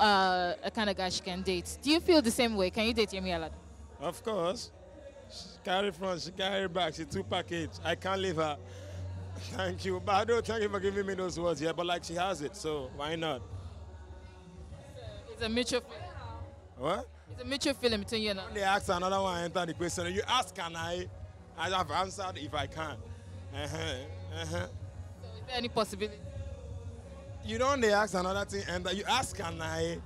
a kind of guy she can date. Do you feel the same way? Can you date Yemi Alade? Of course. She carry front, she carry back, she two package. I can't leave her. Thank you. But I don't thank you for giving me those words, yeah, but like she has it, so why not? It's a mutual feeling. What? It's a mutual feeling between you and her. They ask another one, I enter the question. You ask, can I? I have answered if I can. So is there any possibility? You don't ask another thing, and you ask, can I?